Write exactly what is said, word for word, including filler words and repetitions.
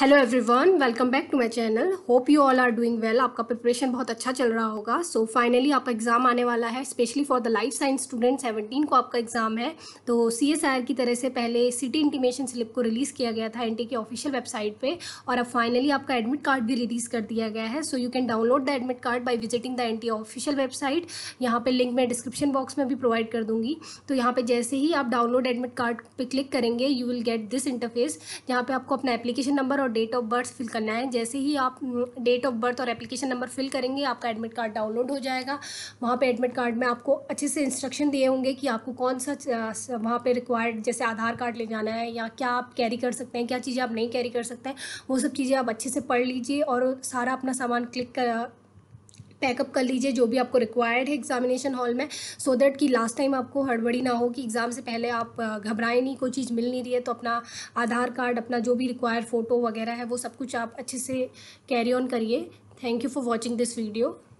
Hello everyone, welcome back to my channel. Hope you all are doing well. आपका preparation बहुत अच्छा चल रहा होगा। सो फाइनली आपका एग्जाम आने वाला है, specially for the life science student. सत्रह को आपका एग्जाम है। तो सीएसआईआर की तरह से पहले सिटी इंटीमेशन स्लिप को रिलीज़ किया गया था एनटीए की ऑफिशियल वेबसाइट पे, और अब फाइनली आपका एडमिट कार्ड भी रिलीज़ कर दिया गया है। So you can download the admit card by visiting the NTA official website. यहाँ पर लिंक मैं डिस्क्रिप्शन बॉक्स में भी प्रोवाइड कर दूँगी। तो यहाँ पर जैसे ही आप डाउनलोड एडमिट कार्ड पर क्लिक करेंगे, you will get this interface, जहाँ पर आपको अपना एप्लीकेशन नंबर और डेट ऑफ बर्थ फिल करना है। जैसे ही आप डेट ऑफ बर्थ और एप्लीकेशन नंबर फिल करेंगे, आपका एडमिट कार्ड डाउनलोड हो जाएगा। वहाँ पे एडमिट कार्ड में आपको अच्छे से इंस्ट्रक्शन दिए होंगे कि आपको कौन सा वहाँ पे रिक्वायर्ड, जैसे आधार कार्ड ले जाना है या क्या आप कैरी कर सकते हैं, क्या चीज़ें आप नहीं कैरी कर सकते हैं, वो सब चीज़ें आप अच्छे से पढ़ लीजिए और सारा अपना सामान क्लिक कर पैकअप कर लीजिए जो भी आपको रिक्वायर्ड है एग्जामिनेशन हॉल में, सो so दैट कि लास्ट टाइम आपको हड़बड़ी ना हो कि एग्ज़ाम से पहले आप घबराएं नहीं, कोई चीज़ मिल नहीं रही है। तो अपना आधार कार्ड, अपना जो भी रिक्वायर्ड फ़ोटो वगैरह है, वो सब कुछ आप अच्छे से कैरी ऑन करिए। Thank you for watching this video.